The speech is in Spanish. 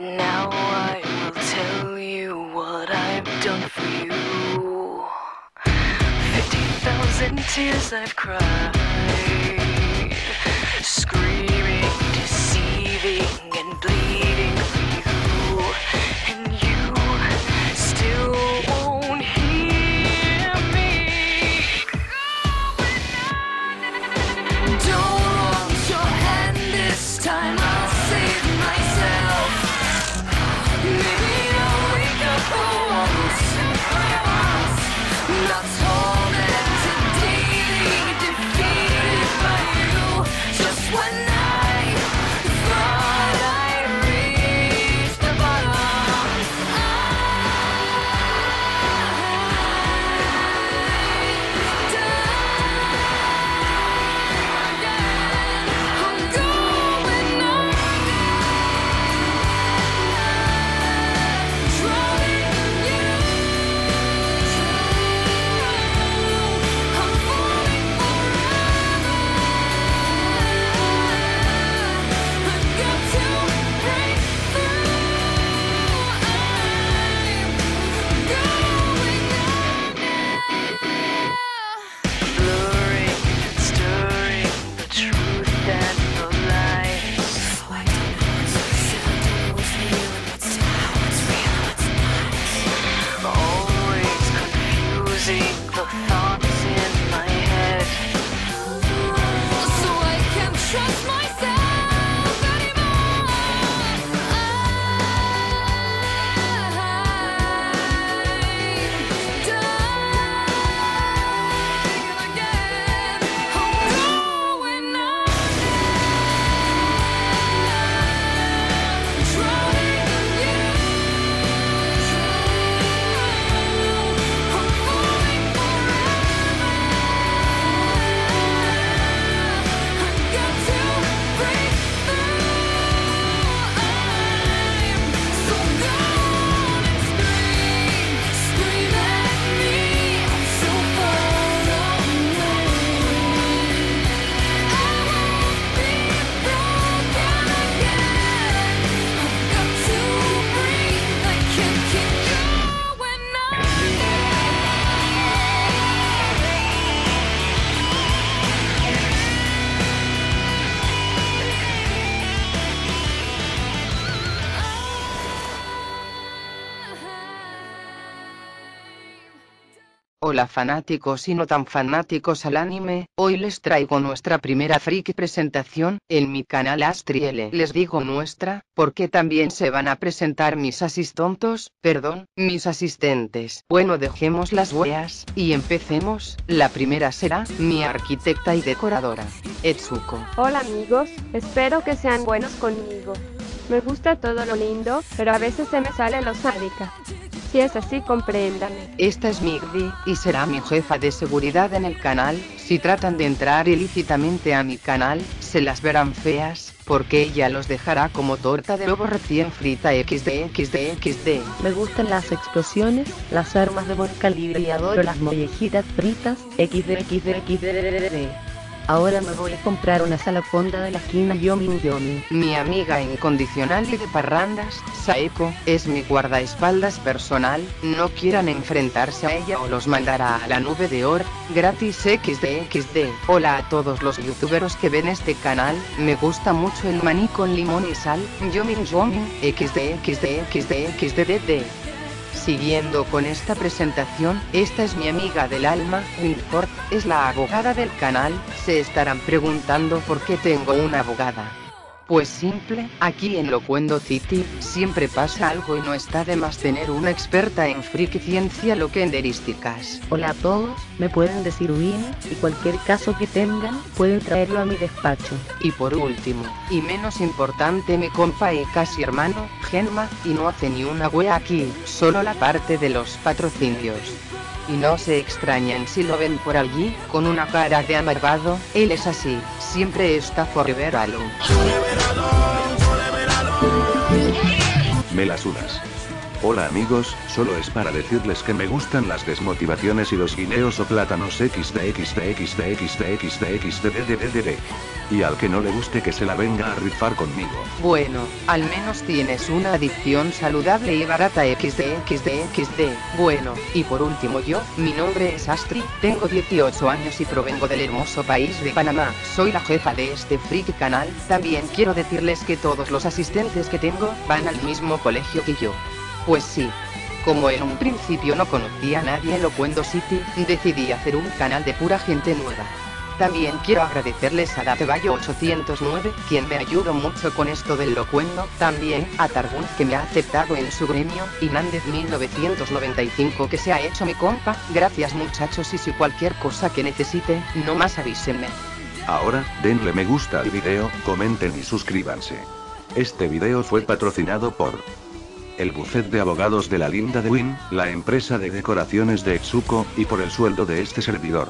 Now I will tell you what I've done for you. 50,000 tears I've cried, screaming, deceiving, and bleeding for you. And you still won't hear me going on. Don't hold your hand this time, I'll save myself. Maybe I'll wake up not told and today defeated by you. Just when I thought I reached the bottom, I'm going on. Blurring and stirring the truth and the lies. Always confusing the thoughts in my head. So I can't trust myself anymore. I'm dying again. I'm going on. I'm drowning in you. I'm falling forever. I've got to break through. I'm so gone and scream at me. I'm so far away. I won't be broken again. I've got to breathe. I can't keep going on. Hola fanáticos y no tan fanáticos al anime, hoy les traigo nuestra primera friki presentación, en mi canal AstriL. Les digo nuestra, porque también se van a presentar mis asistentes. Bueno, dejemos las weas, y empecemos. La primera será, mi arquitecta y decoradora, Etsuko. Hola amigos, espero que sean buenos conmigo. Me gusta todo lo lindo, pero a veces se me sale lo sádica. Si es así, compréndame. Esta es Migdi, y será mi jefa de seguridad en el canal. Si tratan de entrar ilícitamente a mi canal, se las verán feas, porque ella los dejará como torta de lobo recién frita. XD. Me gustan las explosiones, las armas de buen calibre y adoro las mollejitas fritas. XD. Ahora me voy a comprar una sala fonda de la esquina Yomi Yomi. Mi amiga incondicional y de parrandas, Saeko, es mi guardaespaldas personal. No quieran enfrentarse a ella o los mandará a la nube de oro. Gratis. XD. Hola a todos los youtuberos que ven este canal. Me gusta mucho el maní con limón y sal. Yomi Yomi. XD. Siguiendo con esta presentación, esta es mi amiga del alma, Wilford, es la abogada del canal. Se estarán preguntando por qué tengo una abogada. Pues simple, aquí en Locuendo City, siempre pasa algo y no está de más tener una experta en friki ciencia loquenderísticas. Hola a todos, me pueden decir Win, y cualquier caso que tengan, pueden traerlo a mi despacho. Y por último, y menos importante, mi compa y casi hermano, Genma, y no hace ni una wea aquí, solo la parte de los patrocinios. Y no se extrañen si lo ven por allí, con una cara de amargado, él es así, siempre está forever alone. Me la sudas. Hola amigos, solo es para decirles que me gustan las desmotivaciones y los guineos o plátanos y al que no le guste que se la venga a rifar conmigo. Bueno, al menos tienes una adicción saludable y barata xdxdxd. Bueno, y por último yo, mi nombre es Astri, tengo 18 años y provengo del hermoso país de Panamá. Soy la jefa de este freak canal. También quiero decirles que todos los asistentes que tengo van al mismo colegio que yo. Pues sí, como en un principio no conocía a nadie en Locuendo City, decidí hacer un canal de pura gente nueva. También quiero agradecerles a Datevallo809, quien me ayudó mucho con esto del locuendo, también a Targun, que me ha aceptado en su gremio, y Nández 1995, que se ha hecho mi compa. Gracias muchachos, y si cualquier cosa que necesite, nomás avísenme. Ahora, denle me gusta al video, comenten y suscríbanse. Este video fue patrocinado por El bufete de abogados de la Linda de Win, la empresa de decoraciones de Etsuko, y por el sueldo de este servidor.